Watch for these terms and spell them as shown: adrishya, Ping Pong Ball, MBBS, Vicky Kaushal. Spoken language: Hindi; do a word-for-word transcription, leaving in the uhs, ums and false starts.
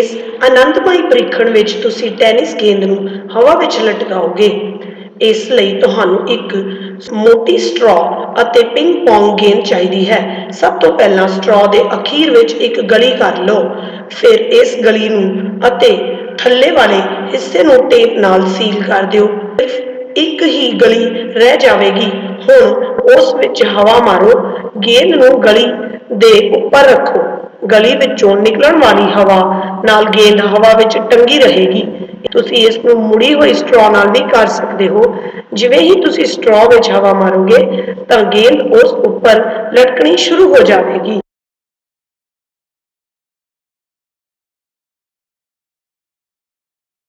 इस आनंदमय परीक्षण विच तुसी टैनिस गेंद नूं हवा विच लटकाओगे। इस लई तुहानूं एक मोटी स्ट्रॉ अते पिंग पोंग गेंद चाहिदी है। सब तो पहला स्ट्रॉ दे अखीर विच एक गली कर लो, फिर इस गली नूं अते थल्ले वाले हिस्से नूं टेप नाल सील कर दिओ। सिर्फ एक ही गली रह जावेगी। हुण उस विच हवा मारो, गेंद नूं गली दे उपर रखो। गली विचों निकलण वाली हवा नाल गेंद हवा विच टंगी रहेगी। तुसी इस नूं मुड़ी होई स्ट्रॉ नाल भी कर सकते हो। जिवें ही तुसी स्ट्रॉ विच हवा मारोगे तां गेंद उस उपर लटकनी शुरू हो जाएगी।